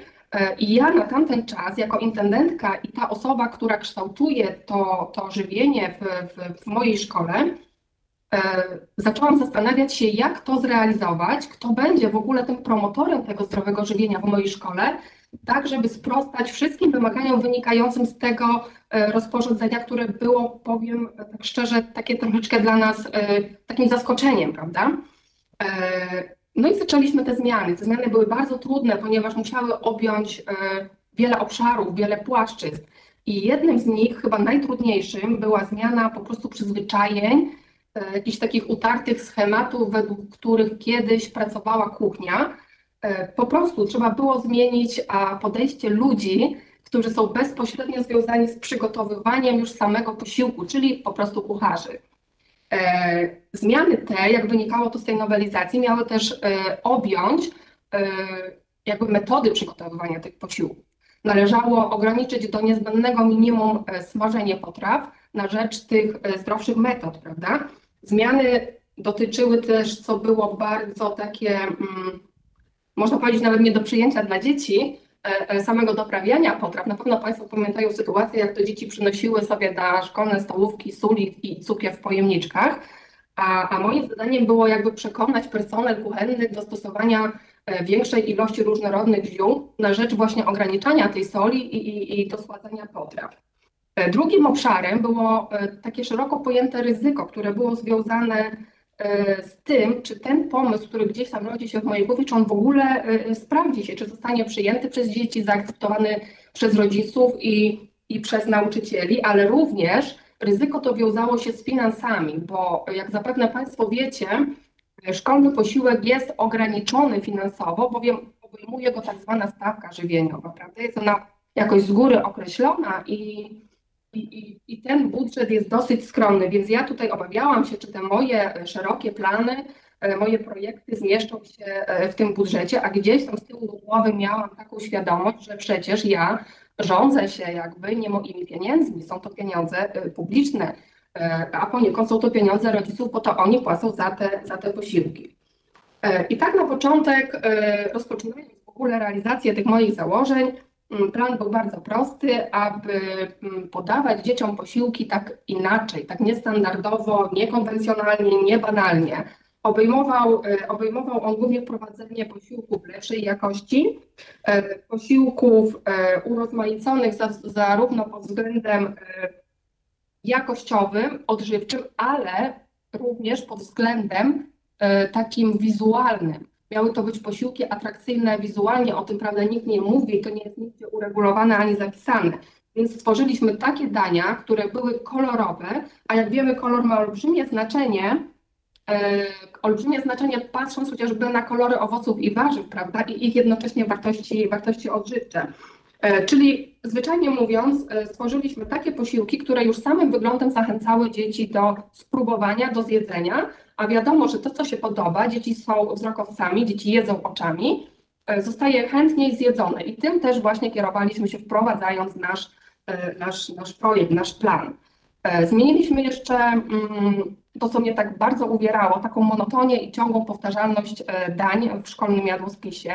I ja na tamten czas jako intendentka i ta osoba, która kształtuje to żywienie w mojej szkole, zaczęłam zastanawiać się, jak to zrealizować, kto będzie w ogóle tym promotorem tego zdrowego żywienia w mojej szkole, tak żeby sprostać wszystkim wymaganiom wynikającym z tego rozporządzenia, które było, powiem tak szczerze, takie troszeczkę dla nas takim zaskoczeniem, prawda? No i zaczęliśmy te zmiany. Te zmiany były bardzo trudne, ponieważ musiały objąć wiele obszarów, wiele płaszczyzn. I jednym z nich, chyba najtrudniejszym, była zmiana po prostu przyzwyczajeń, jakichś takich utartych schematów, według których kiedyś pracowała kuchnia. Po prostu trzeba było zmienić podejście ludzi, którzy są bezpośrednio związani z przygotowywaniem już samego posiłku, czyli po prostu kucharzy. Zmiany te, jak wynikało to z tej nowelizacji, miały też objąć jakby metody przygotowywania tych posiłków. Należało ograniczyć do niezbędnego minimum smażenie potraw na rzecz tych zdrowszych metod, prawda? Zmiany dotyczyły też, co było bardzo takie, można powiedzieć nawet nie do przyjęcia dla dzieci, samego doprawiania potraw. Na pewno Państwo pamiętają sytuację, jak to dzieci przynosiły sobie na szkolne stołówki sulik i cukier w pojemniczkach, a moim zadaniem było jakby przekonać personel kuchenny do stosowania większej ilości różnorodnych ziół na rzecz właśnie ograniczania tej soli i dosładzenia potraw. Drugim obszarem było takie szeroko pojęte ryzyko, które było związane z tym, czy ten pomysł, który gdzieś tam rodzi się w mojej głowie, czy on w ogóle sprawdzi się, czy zostanie przyjęty przez dzieci, zaakceptowany przez rodziców i przez nauczycieli, ale również ryzyko to wiązało się z finansami, bo jak zapewne Państwo wiecie, szkolny posiłek jest ograniczony finansowo, bowiem obejmuje go tak zwana stawka żywieniowa, prawda? Jest ona jakoś z góry określona i ten budżet jest dosyć skromny, więc ja tutaj obawiałam się, czy te moje szerokie plany, moje projekty zmieszczą się w tym budżecie, a gdzieś tam z tyłu głowy miałam taką świadomość, że przecież ja rządzę się jakby nie moimi pieniędzmi, są to pieniądze publiczne, a poniekąd są to pieniądze rodziców, bo to oni płacą za te posiłki. I tak na początek, rozpoczynając w ogóle realizację tych moich założeń, plan był bardzo prosty, aby podawać dzieciom posiłki tak inaczej, tak niestandardowo, niekonwencjonalnie, niebanalnie. Obejmował on głównie wprowadzenie posiłków lepszej jakości, posiłków urozmaiconych zarówno pod względem jakościowym, odżywczym, ale również pod względem takim wizualnym. Miały to być posiłki atrakcyjne wizualnie, o tym prawda nikt nie mówi, to nie jest nigdzie uregulowane ani zapisane. Więc stworzyliśmy takie dania, które były kolorowe, a jak wiemy, kolor ma olbrzymie znaczenie patrząc chociażby na kolory owoców i warzyw, prawda, i ich jednocześnie wartości odżywcze. Czyli zwyczajnie mówiąc, stworzyliśmy takie posiłki, które już samym wyglądem zachęcały dzieci do spróbowania, do zjedzenia, a wiadomo, że to, co się podoba, dzieci są wzrokowcami, dzieci jedzą oczami, zostaje chętniej zjedzone i tym też właśnie kierowaliśmy się, wprowadzając nasz projekt, nasz plan. Zmieniliśmy jeszcze to, co mnie tak bardzo uwierało, taką monotonię i ciągłą powtarzalność dań w szkolnym jadłospisie.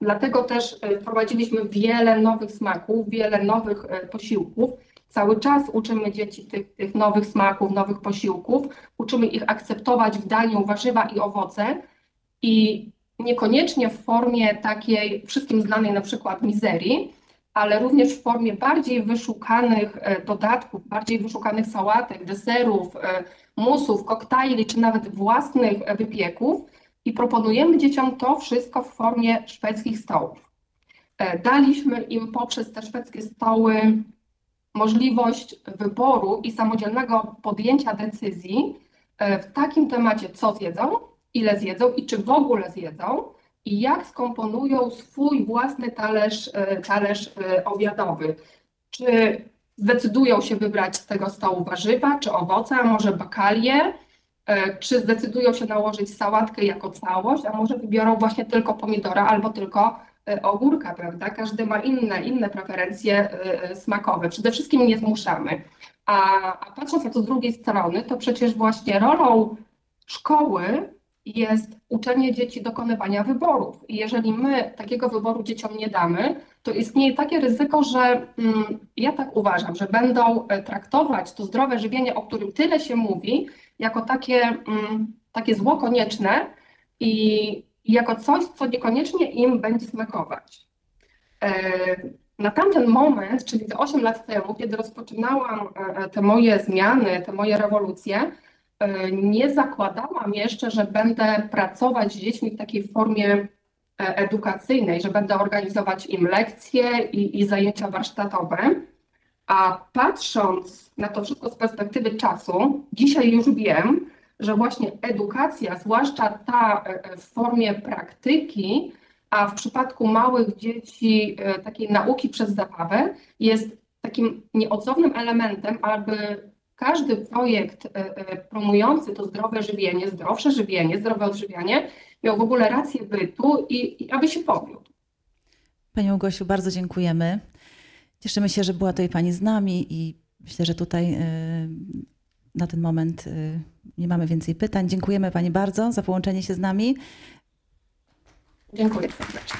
Dlatego też wprowadziliśmy wiele nowych smaków, wiele nowych posiłków. Cały czas uczymy dzieci tych nowych smaków, nowych posiłków. Uczymy ich akceptować w daniu warzywa i owoce i niekoniecznie w formie takiej wszystkim znanej na przykład mizerii, ale również w formie bardziej wyszukanych dodatków, bardziej wyszukanych sałatek, deserów, musów, koktajli czy nawet własnych wypieków i proponujemy dzieciom to wszystko w formie szwedzkich stołów. Daliśmy im poprzez te szwedzkie stoły możliwość wyboru i samodzielnego podjęcia decyzji w takim temacie, co zjedzą, ile zjedzą i czy w ogóle zjedzą, i jak skomponują swój własny talerz obiadowy. Czy zdecydują się wybrać z tego stołu warzywa, czy owoce, a może bakalie, czy zdecydują się nałożyć sałatkę jako całość, a może wybiorą właśnie tylko pomidora albo tylko ogórka, prawda? Każdy ma inne preferencje smakowe. Przede wszystkim nie zmuszamy. A patrząc na to z drugiej strony, to przecież właśnie rolą szkoły jest uczenie dzieci dokonywania wyborów. I jeżeli my takiego wyboru dzieciom nie damy, to istnieje takie ryzyko, że ja tak uważam, że będą traktować to zdrowe żywienie, o którym tyle się mówi, jako takie zło konieczne i jako coś, co niekoniecznie im będzie smakować. Na tamten moment, czyli te 8 lat temu, kiedy rozpoczynałam te moje zmiany, te moje rewolucje, nie zakładałam jeszcze, że będę pracować z dziećmi w takiej formie edukacyjnej, że będę organizować im lekcje i zajęcia warsztatowe. A patrząc na to wszystko z perspektywy czasu, dzisiaj już wiem, że właśnie edukacja, zwłaszcza ta w formie praktyki, a w przypadku małych dzieci takiej nauki przez zabawę, jest takim nieodzownym elementem, aby każdy projekt promujący to zdrowe żywienie, zdrowsze żywienie, zdrowe odżywianie miał w ogóle rację bytu i aby się powiódł. Pani Małgosiu, bardzo dziękujemy. Cieszymy się, że była tutaj Pani z nami i myślę, że tutaj na ten moment nie mamy więcej pytań. Dziękujemy Pani bardzo za połączenie się z nami. Dziękuję serdecznie.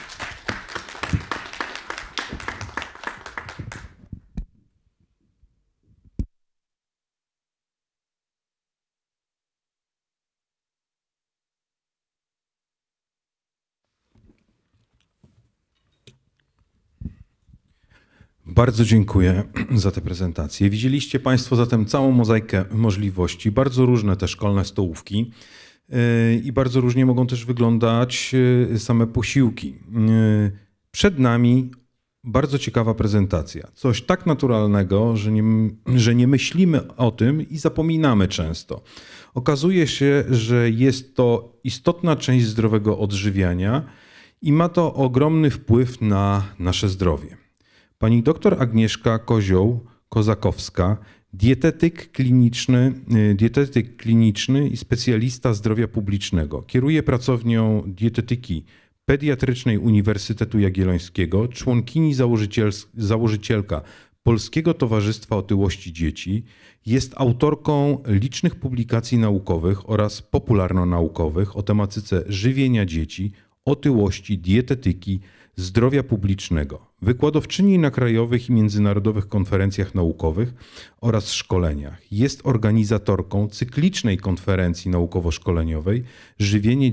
Bardzo dziękuję za tę prezentację. Widzieliście Państwo zatem całą mozaikę możliwości, bardzo różne te szkolne stołówki i bardzo różnie mogą też wyglądać same posiłki. Przed nami bardzo ciekawa prezentacja. Coś tak naturalnego, że nie myślimy o tym i zapominamy często. Okazuje się, że jest to istotna część zdrowego odżywiania i ma to ogromny wpływ na nasze zdrowie. Pani doktor Agnieszka Kozioł-Kozakowska, dietetyk kliniczny i specjalista zdrowia publicznego. Kieruje Pracownią Dietetyki Pediatrycznej Uniwersytetu Jagiellońskiego, członkini założycielka Polskiego Towarzystwa Otyłości Dzieci, jest autorką licznych publikacji naukowych oraz popularnonaukowych o tematyce żywienia dzieci, otyłości, dietetyki, zdrowia publicznego, wykładowczyni na krajowych i międzynarodowych konferencjach naukowych oraz szkoleniach. Jest organizatorką cyklicznej konferencji naukowo-szkoleniowej Żywienie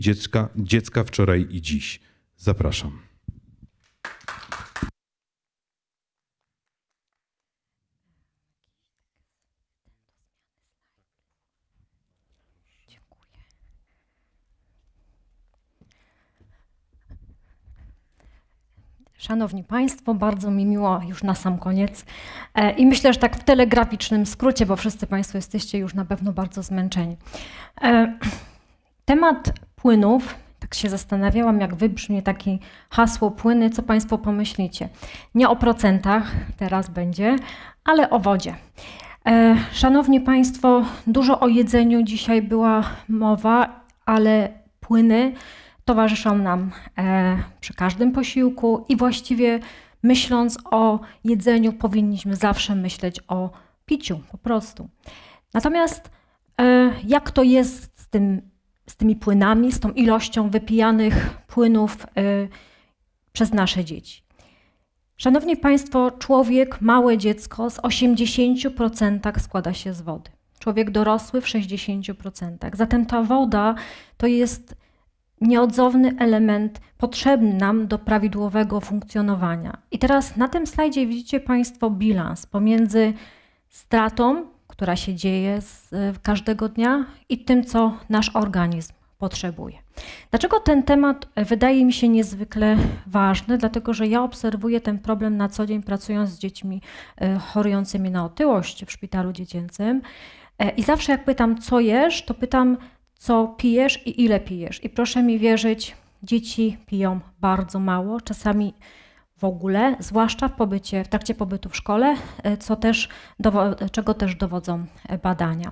dziecka wczoraj i dziś. Zapraszam. Szanowni Państwo, bardzo mi miło już na sam koniec i myślę, że tak w telegraficznym skrócie, bo wszyscy Państwo jesteście już na pewno bardzo zmęczeni. Temat płynów, tak się zastanawiałam, jak wybrzmi takie hasło płyny, co Państwo pomyślicie. Nie o procentach, teraz będzie, ale o wodzie. Szanowni Państwo, dużo o jedzeniu dzisiaj była mowa, ale płyny towarzyszą nam przy każdym posiłku i właściwie myśląc o jedzeniu powinniśmy zawsze myśleć o piciu po prostu. Natomiast jak to jest z tymi płynami, z tą ilością wypijanych płynów przez nasze dzieci? Szanowni Państwo, człowiek, małe dziecko z 80% składa się z wody. Człowiek dorosły w 60%. Zatem ta woda to jest nieodzowny element potrzebny nam do prawidłowego funkcjonowania. I teraz na tym slajdzie widzicie Państwo bilans pomiędzy stratą, która się dzieje każdego dnia i tym, co nasz organizm potrzebuje. Dlaczego ten temat wydaje mi się niezwykle ważny? Dlatego, że ja obserwuję ten problem na co dzień, pracując z dziećmi chorującymi na otyłość w szpitalu dziecięcym i zawsze jak pytam, co jesz, to pytam, co pijesz i ile pijesz. I proszę mi wierzyć, dzieci piją bardzo mało, czasami w ogóle, zwłaszcza w trakcie pobytu w szkole, czego też dowodzą badania.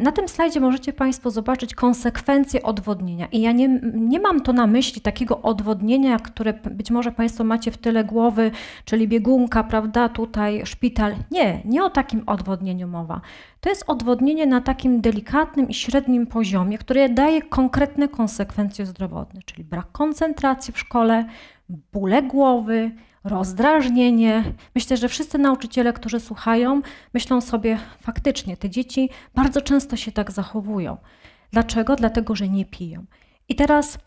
Na tym slajdzie możecie Państwo zobaczyć konsekwencje odwodnienia. I ja nie mam to na myśli takiego odwodnienia, które być może Państwo macie w tyle głowy, czyli biegunka, prawda, tutaj szpital. Nie, nie o takim odwodnieniu mowa. To jest odwodnienie na takim delikatnym i średnim poziomie, które daje konkretne konsekwencje zdrowotne, czyli brak koncentracji w szkole, bóle głowy, rozdrażnienie. Myślę, że wszyscy nauczyciele, którzy słuchają, myślą sobie faktycznie, te dzieci bardzo często się tak zachowują. Dlaczego? Dlatego, że nie piją. I teraz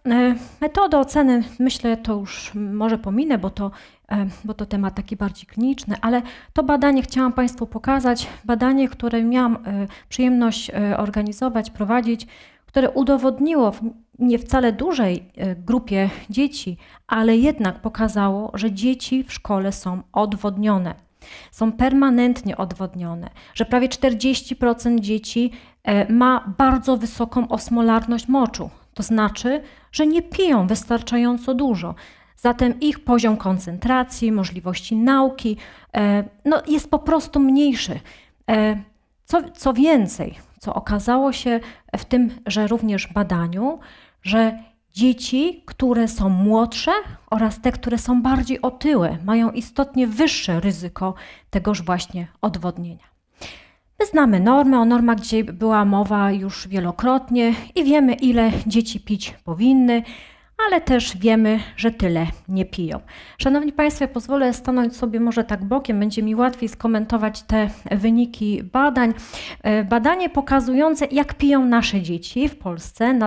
metodę oceny, myślę, to już może pominę, bo to temat taki bardziej kliniczny, ale to badanie chciałam Państwu pokazać, badanie, które miałam przyjemność organizować, prowadzić, które udowodniło w nie wcale dużej grupie dzieci, ale jednak pokazało, że dzieci w szkole są odwodnione, są permanentnie odwodnione, że prawie 40% dzieci ma bardzo wysoką osmolarność moczu, to znaczy, że nie piją wystarczająco dużo. Zatem ich poziom koncentracji, możliwości nauki jest po prostu mniejszy. Co więcej, co okazało się w tym, że również badaniu, że dzieci, które są młodsze oraz te, które są bardziej otyłe, mają istotnie wyższe ryzyko tegoż właśnie odwodnienia. My znamy normy, o normach dzisiaj była mowa już wielokrotnie i wiemy, ile dzieci pić powinny, ale też wiemy, że tyle nie piją. Szanowni Państwo, ja pozwolę stanąć sobie może tak bokiem, będzie mi łatwiej skomentować te wyniki badań. Badanie pokazujące, jak piją nasze dzieci w Polsce.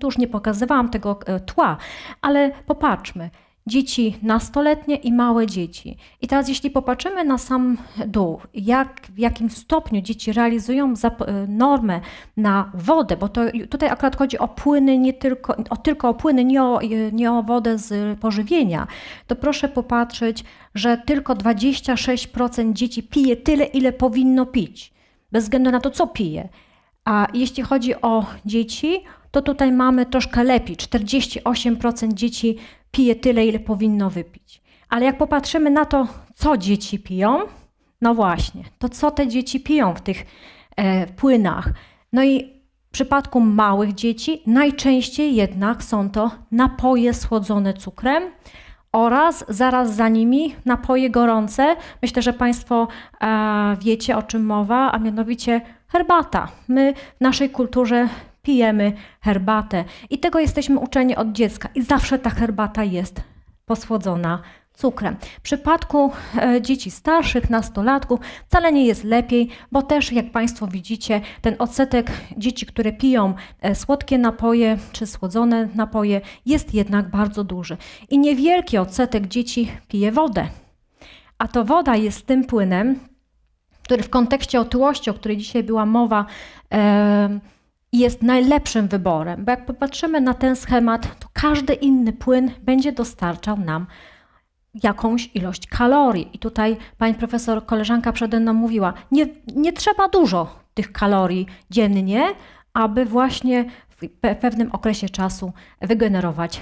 Tu już nie pokazywałam tego tła, ale popatrzmy. dzieci nastoletnie i małe dzieci. I teraz jeśli popatrzymy na sam dół, w jakim stopniu dzieci realizują normę na wodę, bo to, tutaj akurat chodzi o płyny, nie o wodę z pożywienia, to proszę popatrzeć, że tylko 26% dzieci pije tyle, ile powinno pić, bez względu na to, co pije. A jeśli chodzi o dzieci, to tutaj mamy troszkę lepiej, 48% dzieci pije tyle, ile powinno wypić. Ale jak popatrzymy na to, co dzieci piją, no właśnie, to co te dzieci piją w tych płynach. No i w przypadku małych dzieci najczęściej jednak są to napoje słodzone cukrem oraz zaraz za nimi napoje gorące. Myślę, że Państwo wiecie, o czym mowa, a mianowicie herbata. My w naszej kulturze pijemy herbatę i tego jesteśmy uczeni od dziecka i zawsze ta herbata jest posłodzona cukrem. W przypadku dzieci starszych, nastolatków wcale nie jest lepiej, bo też jak Państwo widzicie, ten odsetek dzieci, które piją słodkie napoje czy słodzone napoje jest jednak bardzo duży. I niewielki odsetek dzieci pije wodę, a to woda jest tym płynem, który w kontekście otyłości, o której dzisiaj była mowa, jest najlepszym wyborem, bo jak popatrzymy na ten schemat, to każdy inny płyn będzie dostarczał nam jakąś ilość kalorii. I tutaj pani profesor, koleżanka przede mną mówiła, nie trzeba dużo tych kalorii dziennie, aby właśnie w pewnym okresie czasu wygenerować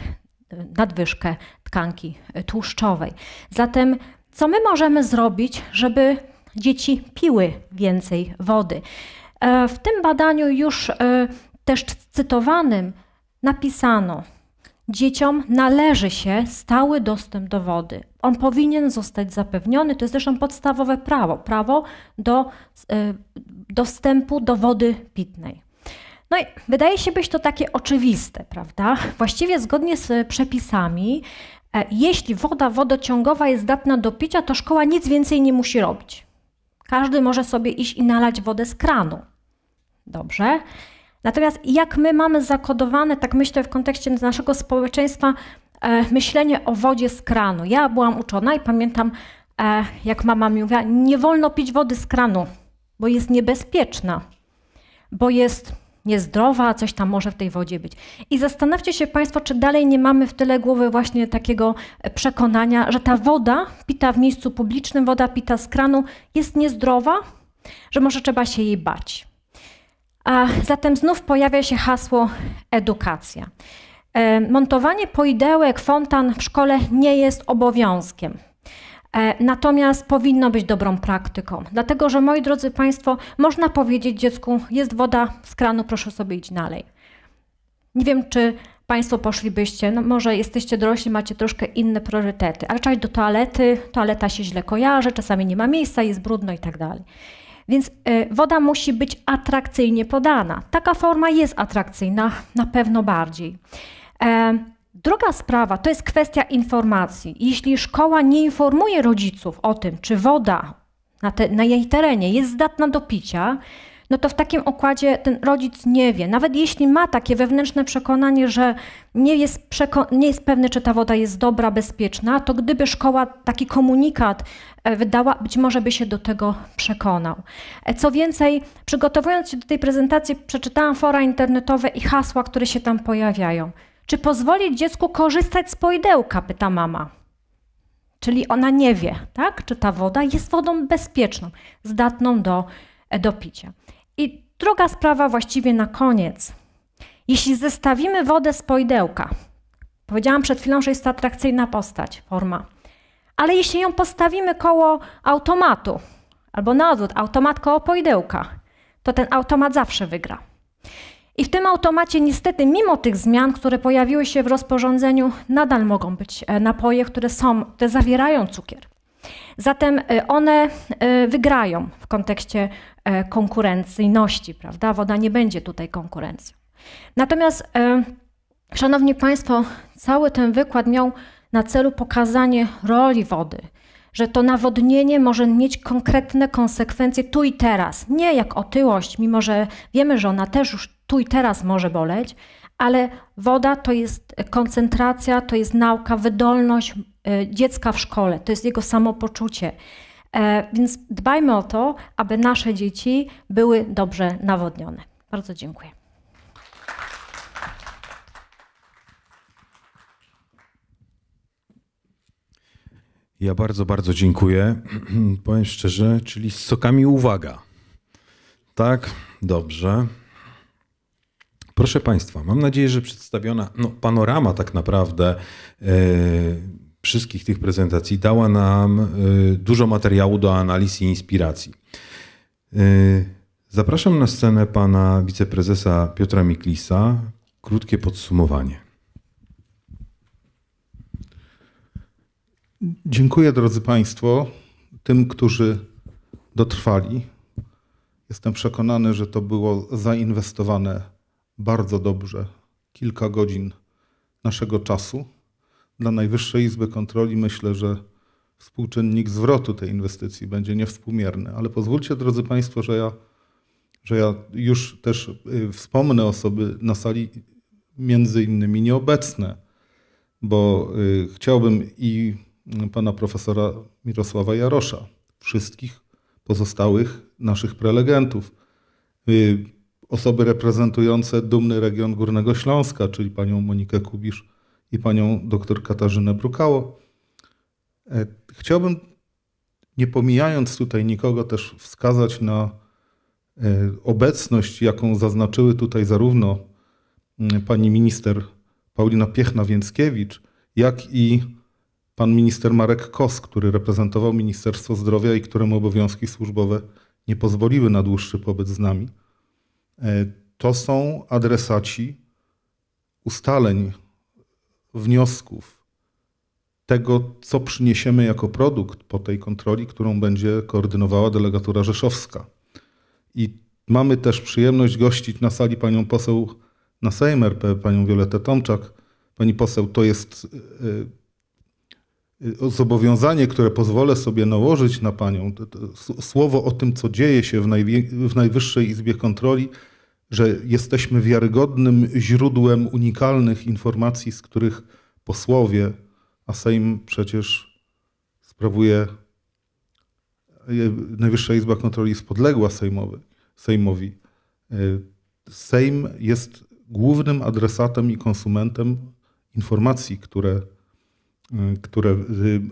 nadwyżkę tkanki tłuszczowej. Zatem co my możemy zrobić, żeby dzieci piły więcej wody? W tym badaniu już też cytowanym napisano, dzieciom należy się stały dostęp do wody. On powinien zostać zapewniony, to jest zresztą podstawowe prawo, prawo do dostępu do wody pitnej. No i wydaje się być to takie oczywiste, prawda? Właściwie zgodnie z przepisami, jeśli woda wodociągowa jest zdatna do picia, to szkoła nic więcej nie musi robić. Każdy może sobie iść i nalać wodę z kranu. Dobrze. Natomiast jak my mamy zakodowane, tak myślę w kontekście naszego społeczeństwa, myślenie o wodzie z kranu. Ja byłam uczona i pamiętam, jak mama mi mówiła, nie wolno pić wody z kranu, bo jest niebezpieczna, bo jest niezdrowa, coś tam może w tej wodzie być. I zastanawcie się Państwo, czy dalej nie mamy w tyle głowy właśnie takiego przekonania, że ta woda pita w miejscu publicznym, woda pita z kranu jest niezdrowa, że może trzeba się jej bać. A zatem znów pojawia się hasło edukacja. Montowanie poidełek, fontan w szkole nie jest obowiązkiem. Natomiast powinno być dobrą praktyką, dlatego że, moi drodzy Państwo, można powiedzieć dziecku, jest woda z kranu, proszę sobie iść dalej. Nie wiem, czy Państwo poszlibyście, no może jesteście dorośli, macie troszkę inne priorytety, ale czasami do toalety, toaleta się źle kojarzy, czasami nie ma miejsca, jest brudno i tak dalej. Więc woda musi być atrakcyjnie podana. Taka forma jest atrakcyjna, na pewno bardziej. Druga sprawa to jest kwestia informacji. Jeśli szkoła nie informuje rodziców o tym, czy woda na jej terenie jest zdatna do picia, no to w takim układzie ten rodzic nie wie. Nawet jeśli ma takie wewnętrzne przekonanie, że nie jest pewny, czy ta woda jest dobra, bezpieczna, to gdyby szkoła taki komunikat wydała, być może by się do tego przekonał. Co więcej, przygotowując się do tej prezentacji, przeczytałam fora internetowe i hasła, które się tam pojawiają. Czy pozwolić dziecku korzystać z poidełka, pyta mama. Czyli ona nie wie, tak? Czy ta woda jest wodą bezpieczną, zdatną do picia. I druga sprawa właściwie na koniec. Jeśli zestawimy wodę z poidełka, powiedziałam przed chwilą, że jest to atrakcyjna forma, ale jeśli ją postawimy koło automatu, albo na odwrót, automat koło poidełka, to ten automat zawsze wygra. I w tym automacie niestety, mimo tych zmian, które pojawiły się w rozporządzeniu, nadal mogą być napoje, które zawierają cukier. Zatem one wygrają w kontekście konkurencyjności, prawda? Woda nie będzie tutaj konkurencją. Natomiast, szanowni Państwo, cały ten wykład miał na celu pokazanie roli wody, że to nawodnienie może mieć konkretne konsekwencje tu i teraz. Nie jak otyłość, mimo że wiemy, że ona też już tu i teraz może boleć, ale woda to jest koncentracja, to jest nauka, wydolność dziecka w szkole, to jest jego samopoczucie. Więc dbajmy o to, aby nasze dzieci były dobrze nawodnione. Bardzo dziękuję. Ja bardzo, bardzo dziękuję. Powiem szczerze, czyli z sokami uwaga. Tak? Dobrze. Proszę Państwa, mam nadzieję, że przedstawiona panorama tak naprawdę wszystkich tych prezentacji dała nam dużo materiału do analiz i inspiracji. Zapraszam na scenę pana wiceprezesa Piotra Miklisa. Krótkie podsumowanie. Dziękuję, drodzy Państwo, tym, którzy dotrwali. Jestem przekonany, że to było zainwestowane bardzo dobrze. Kilka godzin naszego czasu. Dla Najwyższej Izby Kontroli myślę, że współczynnik zwrotu tej inwestycji będzie niewspółmierny. Ale pozwólcie, drodzy Państwo, że ja już też wspomnę osoby na sali między innymi nieobecne, bo chciałbym i pana profesora Mirosława Jarosza, wszystkich pozostałych naszych prelegentów, osoby reprezentujące dumny region Górnego Śląska, czyli panią Monikę Kubisz i panią dr Katarzynę Brukało. Chciałbym, nie pomijając tutaj nikogo, też wskazać na obecność, jaką zaznaczyły tutaj zarówno pani minister Paulina Piechna-Więckiewicz, jak i pan minister Marek Kos, który reprezentował Ministerstwo Zdrowia i któremu obowiązki służbowe nie pozwoliły na dłuższy pobyt z nami. To są adresaci ustaleń, wniosków, tego, co przyniesiemy jako produkt po tej kontroli, którą będzie koordynowała Delegatura Rzeszowska. I mamy też przyjemność gościć na sali panią poseł na Sejm RP, panią Wioletę Tomczak. Pani poseł, to jest zobowiązanie, które pozwolę sobie nałożyć na panią. Słowo o tym, co dzieje się w Najwyższej Izbie Kontroli, że jesteśmy wiarygodnym źródłem unikalnych informacji, z których posłowie, a Sejm przecież sprawuje, Najwyższa Izba Kontroli jest podległa Sejmowi. Sejm jest głównym adresatem i konsumentem informacji, które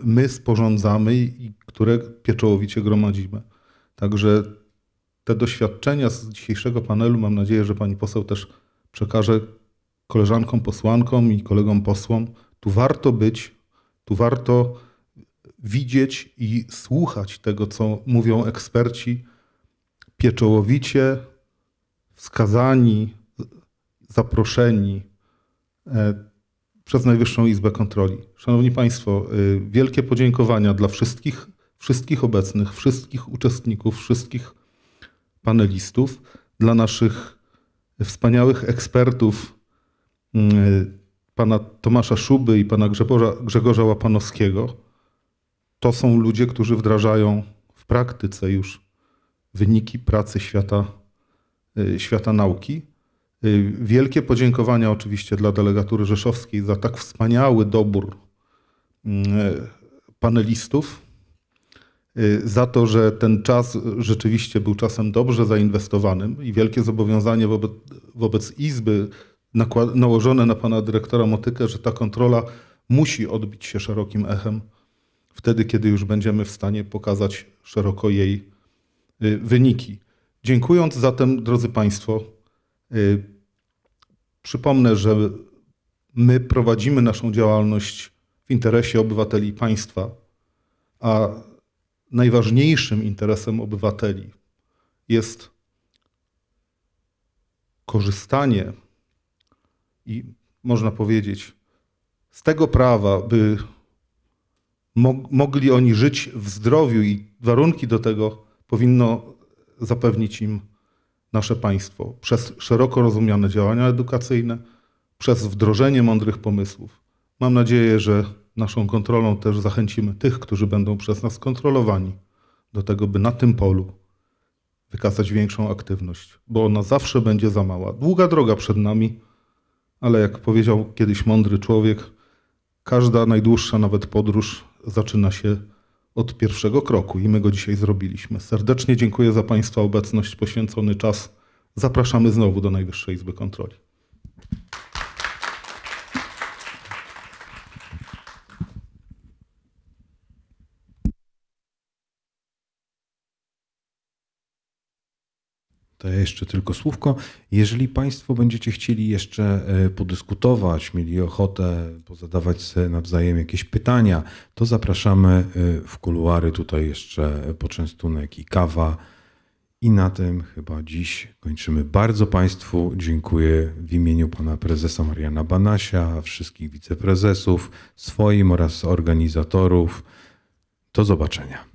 my sporządzamy i które pieczołowicie gromadzimy. Także te doświadczenia z dzisiejszego panelu, mam nadzieję, że pani poseł też przekaże koleżankom, posłankom i kolegom posłom. Tu warto być, tu warto widzieć i słuchać tego, co mówią eksperci, pieczołowicie wskazani, zaproszeni przez Najwyższą Izbę Kontroli. Szanowni Państwo, wielkie podziękowania dla wszystkich obecnych, wszystkich uczestników, wszystkich panelistów, dla naszych wspaniałych ekspertów, pana Tomasza Szuby i pana Grzegorza Łapanowskiego. To są ludzie, którzy wdrażają w praktyce już wyniki pracy świata nauki. Wielkie podziękowania oczywiście dla Delegatury Rzeszowskiej za tak wspaniały dobór panelistów, za to, że ten czas rzeczywiście był czasem dobrze zainwestowanym i wielkie zobowiązanie wobec Izby nałożone na pana dyrektora Motykę, że ta kontrola musi odbić się szerokim echem wtedy, kiedy już będziemy w stanie pokazać szeroko jej wyniki. Dziękując zatem, drodzy Państwo, przypomnę, że my prowadzimy naszą działalność w interesie obywateli i państwa, a najważniejszym interesem obywateli jest korzystanie i można powiedzieć z tego prawa, by mogli oni żyć w zdrowiu i warunki do tego powinno zapewnić im nasze państwo przez szeroko rozumiane działania edukacyjne, przez wdrożenie mądrych pomysłów. Mam nadzieję, że naszą kontrolą też zachęcimy tych, którzy będą przez nas kontrolowani do tego, by na tym polu wykazać większą aktywność, bo ona zawsze będzie za mała. Długa droga przed nami, ale jak powiedział kiedyś mądry człowiek, każda najdłuższa nawet podróż zaczyna się od pierwszego kroku i my go dzisiaj zrobiliśmy. Serdecznie dziękuję za Państwa obecność, poświęcony czas. Zapraszamy znowu do Najwyższej Izby Kontroli. To ja jeszcze tylko słówko. Jeżeli Państwo będziecie chcieli jeszcze podyskutować, mieli ochotę pozadawać sobie nawzajem jakieś pytania, to zapraszamy w kuluary. Tutaj jeszcze poczęstunek i kawa. I na tym chyba dziś kończymy. Bardzo Państwu dziękuję w imieniu Pana Prezesa Mariana Banasia, wszystkich wiceprezesów, swoim oraz organizatorów. Do zobaczenia.